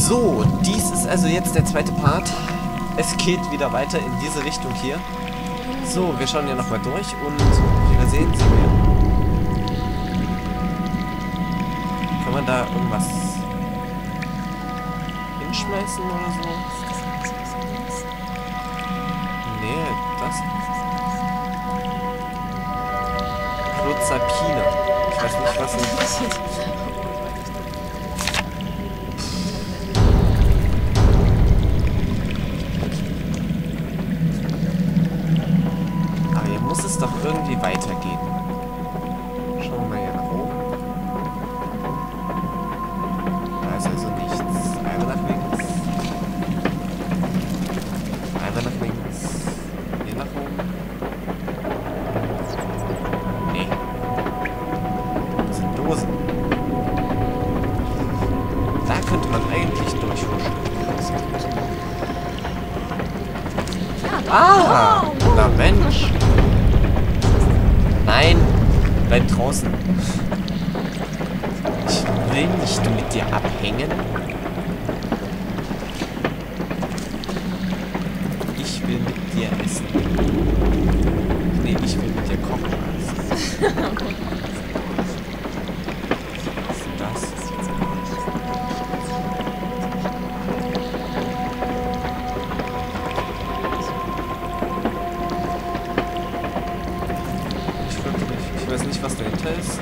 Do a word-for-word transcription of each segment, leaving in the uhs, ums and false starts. So, dies ist also jetzt der zweite Part. Es geht wieder weiter in diese Richtung hier. So, wir schauen hier nochmal durch und wie wir sehen, sehen wir... Kann man da irgendwas hinschmeißen oder so? Nee, das... Klozapine. Ich weiß nicht, was das ist. Muss es doch irgendwie weitergehen. Schauen wir mal hier nach oben. Da ist also nichts. Einmal nach links. Einmal nach links. Hier nach oben. Nee. Das sind Dosen. Da könnte man eigentlich durchhuschen. Ah! Na Mensch! Nein, bleib draußen. Ich will nicht mit dir abhängen. Ich will mit dir essen. Nee, ich will mit dir kochen. Was ist denn das? Ich weiß nicht, was dahinter ist.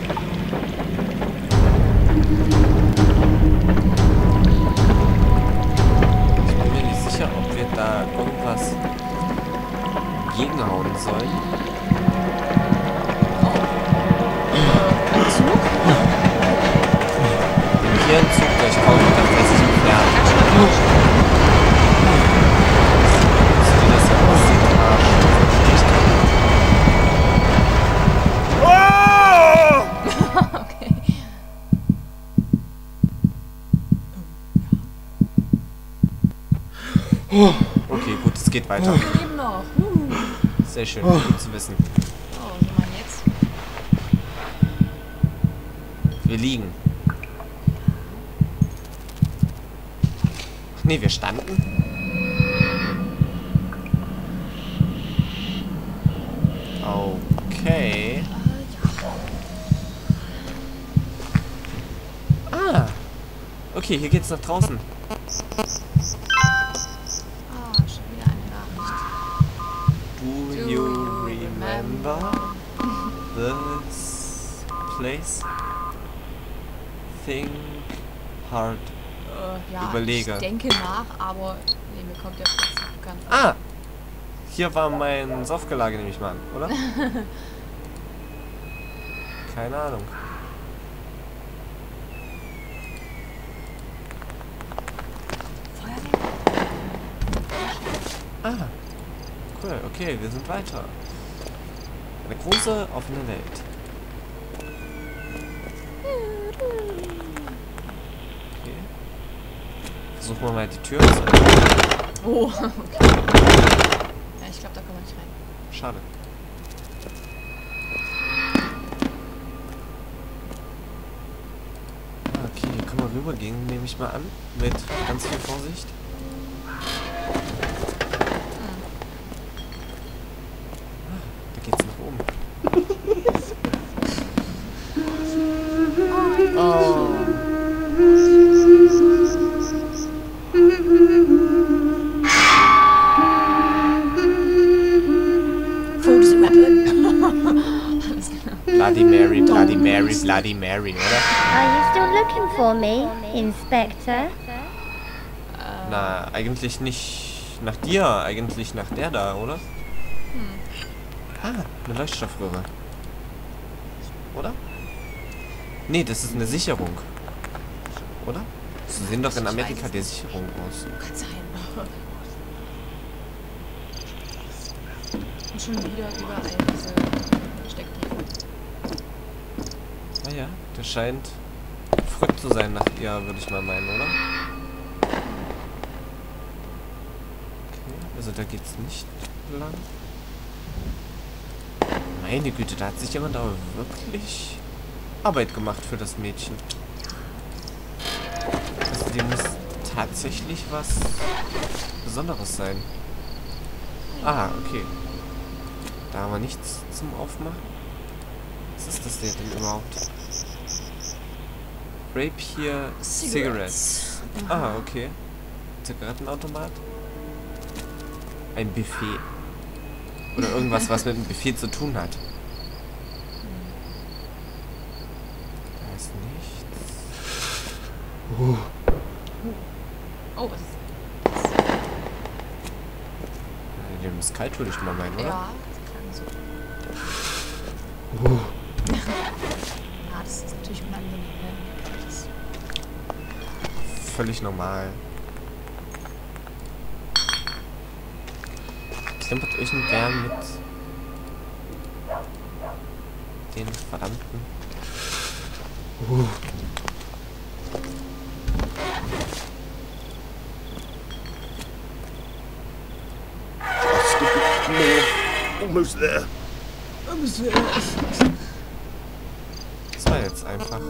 Ich bin mir nicht sicher, ob wir da irgendwas gegenhauen sollen. Ein Zug? Hier ein Zug, der ich kaufe, dann weiß ich nicht mehr. So wie das hier aussieht, Arsch. Okay, gut, es geht weiter. Wir leben noch. Sehr schön, gut zu wissen. Oh, was machen wir jetzt? Wir liegen. Nee, wir standen. Okay. Ah. Okay, hier geht's nach draußen. This place. Think hard. Äh, ja, Überlege. Ich denke nach, aber nee, mir kommt der Platz bekannt. Ah! Hier war mein Softgelage, nehme ich mal an, oder? Keine Ahnung. Ah. Cool, okay, wir sind weiter. Eine große, offene Welt. Okay. Versuchen wir mal die Tür zu öffnen. Oh, okay. Ja, ich glaube, da kann man nicht rein. Schade. Okay, hier können wir rübergehen, nehme ich mal an. Mit ganz viel Vorsicht. Bloody Mary, Bloody Mary, Bloody Mary, oder? Are you still looking for me, Inspector? Na, eigentlich nicht nach dir, eigentlich nach der da, oder? Hm. Ah, eine Leuchtstoffröhre. Oder? Nee, das ist eine Sicherung. Oder? Sie sehen doch in Amerika die Sicherung aus. Kann sein. Und schon wieder überall diese... Ah ja, der scheint verrückt zu sein nach ihr, würde ich mal meinen, oder? Okay, also da geht's nicht lang. Meine Güte, da hat sich jemand aber wirklich Arbeit gemacht für das Mädchen. Also die muss tatsächlich was Besonderes sein. Ah, okay. Da haben wir nichts zum Aufmachen. Was ist das denn überhaupt? Rapier Cigarettes. Ah, okay. Zigarettenautomat. Ein Buffet. Oder irgendwas, was mit dem Buffet zu tun hat. Da ist nichts. Oh. Oh, was ist das? Der muss kalt, würde ich mal meinen, oder? Ja, das kann so. Oh. Ja, das ist natürlich unangenehm. Völlig normal. Klimpert euch ein Bär mit den verdammten. Uh. Almost there. Almost there. Das war jetzt einfach.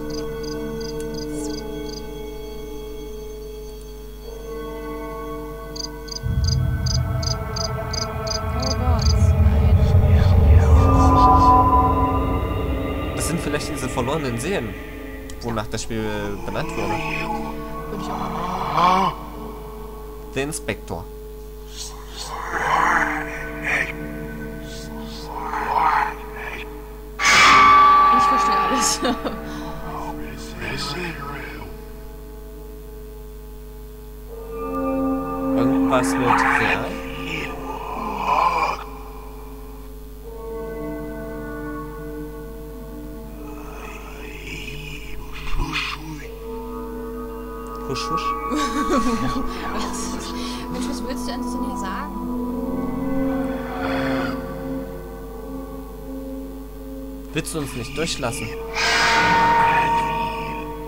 Verlorenen Seen, wonach das Spiel benannt wurde. Würde ich auch mal. Der Inspektor. Ich verstehe alles. Irgendwas mit Real. Husch, husch. Mensch, was willst du uns denn hier sagen? Willst du uns nicht durchlassen?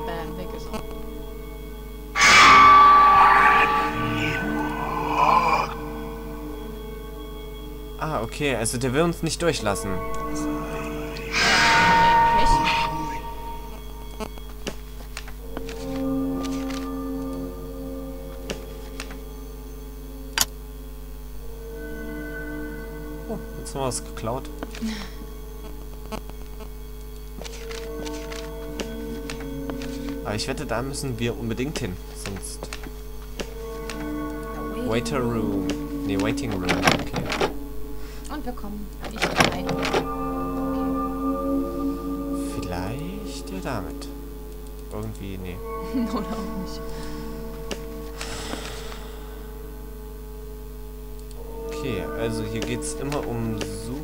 Dann weg ist er. Ah, okay, also der will uns nicht durchlassen. Jetzt haben wir was geklaut. Aber ich wette, da müssen wir unbedingt hin. Sonst... Waiter Room. Ne, Waiting Room. Okay. Und wir kommen nicht rein. Okay. Vielleicht ja damit. Irgendwie, nee. Oder auch nicht. Okay, also hier geht es immer um Suchrätsel.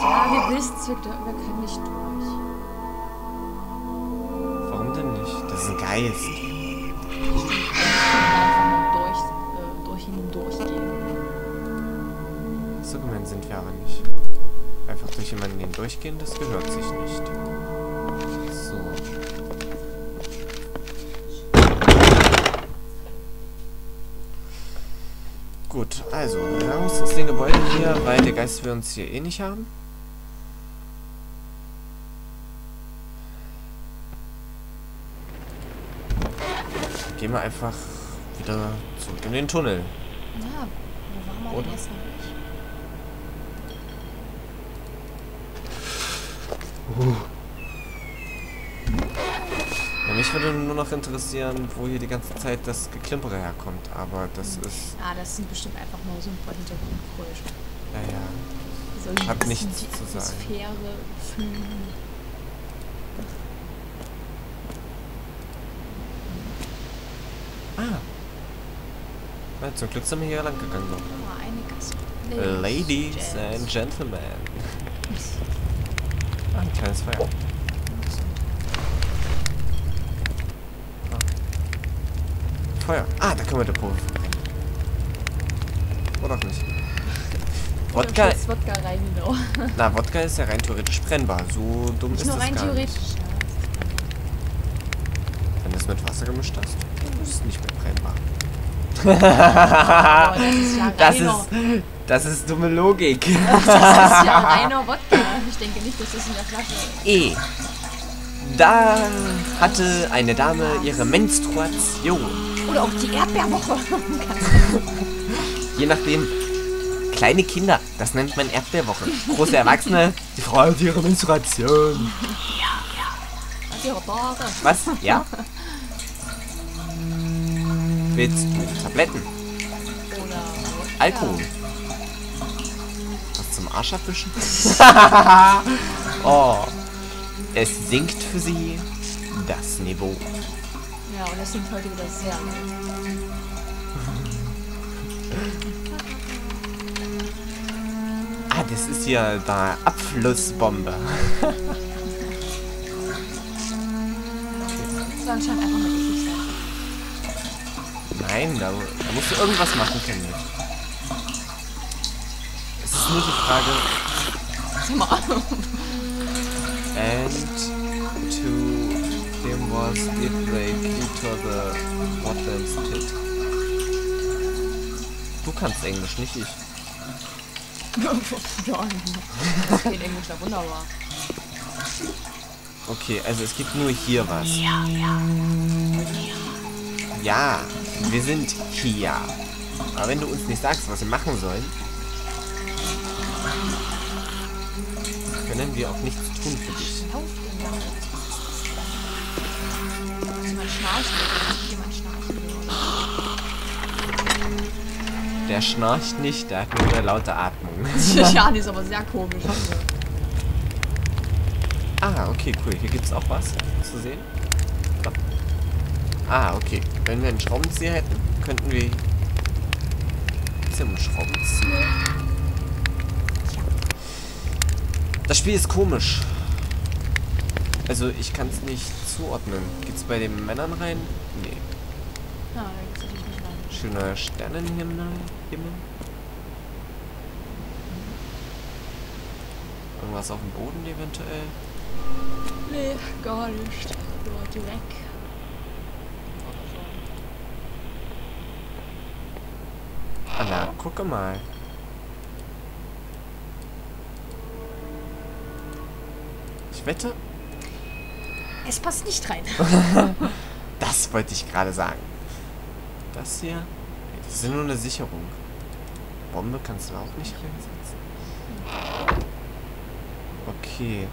Ja, wir wissen es, wir können nicht durch. Warum denn nicht? Das ist ein Geist. Ich kann einfach nur durch ihn durchgehen. So gemein sind wir aber nicht. Einfach durch jemanden hindurchgehen, das gehört sich nicht. So. Gut, also, wir haben uns den Gebäude hier, weil der Geist will uns hier eh nicht haben. Dann gehen wir einfach wieder zurück in den Tunnel. Ja, wo waren wir denn jetzt noch nicht? Mich würde nur noch interessieren, wo hier die ganze Zeit das Geklimpere herkommt, aber das ist... Ah, das sind bestimmt einfach nur so ein paar Hintergrundgeräusche. Ja, ja. Also, hab nichts zu sagen. Die Atmosphäre fühlen. Ah. Na, zum Glück sind wir hier lang gegangen. Noch. Ja, Ladies Gents. and Gentlemen. Ah, ein kleines Feuer. Feuer. Ah, da können wir den Probe verbringen. Oder auch nicht. Wodka... Wodka rein, genau. Na, Wodka ist ja rein theoretisch brennbar. So dumm ist das gar nicht. Nur rein theoretisch. Wenn du es mit Wasser gemischt hast, ist es nicht mehr brennbar. Oh, das, ist ja das, ist, das ist dumme Logik. Das ist ja reiner Wodka. Ich denke nicht, dass das in der Flasche ist. E. Da hatte eine Dame ihre Menstruation. Oder auch die Erdbeerwoche. Je nachdem. Kleine Kinder, das nennt man Erdbeerwoche. Große Erwachsene, die Frau hat ihre Menstruation. Ja, ja. Ihre Bahre. Was? Ja? Willst du Tabletten? Oder Alkohol? Ja. Was zum Arsch abwischen? Oh. Es sinkt für sie das Niveau. Ja, und es sinkt heute wieder sehr. Ah, das ist hier der Abflussbombe. Okay. Das soll anscheinend einfach mal eklig sein. Nein, da, da musst du irgendwas machen können. Es ist nur die Frage... Zum Ahnung. And to them was if they into the water's pit. Du kannst Englisch, nicht ich. Ja, das geht Englisch ja wunderbar. Okay, also es gibt nur hier was. Ja, ja. Ja. Ja, wir sind hier. Aber wenn du uns nicht sagst, was wir machen sollen, können wir auch nichts tun für dich. Der schnarcht nicht, der hat nur eine laute Atmung. Ja, die ist aber sehr komisch. Ah, okay, cool. Hier gibt es auch was zu sehen. Komm. Ah, okay. Wenn wir einen Schraubenzieher hätten, könnten wir zum Schraubenzieher. Das Spiel ist komisch. Also ich kann es nicht zuordnen. Geht's bei den Männern rein? Nee. Ja, da geht's natürlich nicht rein. Schöner Sternenhimmel. Irgendwas auf dem Boden eventuell? Nee, gar nicht. Leute weg. Anna, gucke mal. Wette? Es passt nicht rein. Das wollte ich gerade sagen. Das hier? Das ist nur eine Sicherung. Bombe kannst du auch nicht reinsetzen. Okay.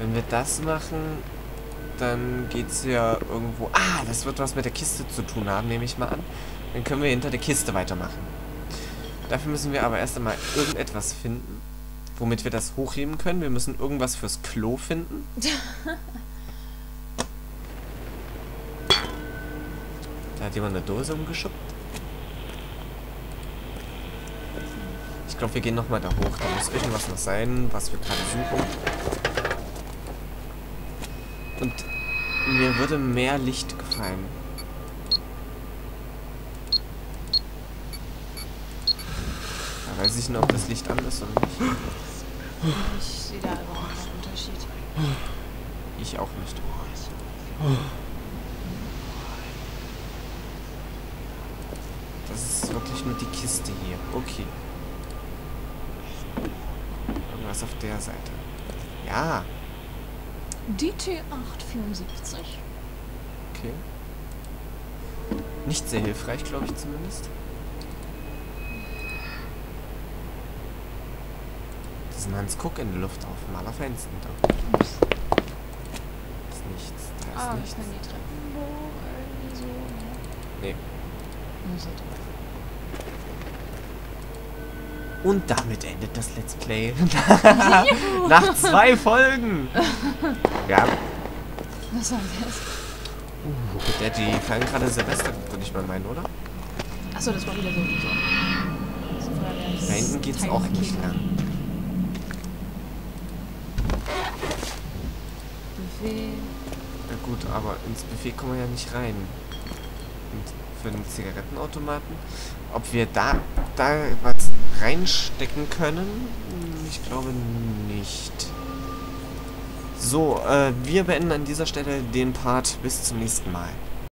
Wenn wir das machen, dann geht's ja irgendwo... Ah, das wird was mit der Kiste zu tun haben, nehme ich mal an. Dann können wir hinter der Kiste weitermachen. Dafür müssen wir aber erst einmal irgendetwas finden, womit wir das hochheben können. Wir müssen irgendwas fürs Klo finden. Da hat jemand eine Dose umgeschubbt. Ich glaube, wir gehen nochmal da hoch. Da muss irgendwas noch sein, was wir gerade suchen. Und mir würde mehr Licht gefallen. Da weiß ich nicht, ob das Licht an ist oder nicht. Ich sehe da überhaupt keinen Unterschied. Ich auch nicht. Das ist wirklich nur die Kiste hier. Okay. Irgendwas auf der Seite. Ja. D T acht sieben vier. Okay. Nicht sehr hilfreich, glaube ich zumindest. Hans Kuck in der Luft auf dem allerfeinsten. Da ist nichts. Da ist ah, nichts. Ich kann die Treppen irgendwie so. Nee. Und damit endet das Let's Play. Nach zwei Folgen. Ja. Was soll das? Uh, der, die fangen gerade Silvester, würde ich mal meinen, oder? Achso, das war wieder so. Da hinten geht's auch nicht lang. Na gut, aber ins Buffet kommen wir ja nicht rein. Und für den Zigarettenautomaten, ob wir da, da was reinstecken können? Ich glaube nicht. So, äh, wir beenden an dieser Stelle den Part. Bis zum nächsten Mal.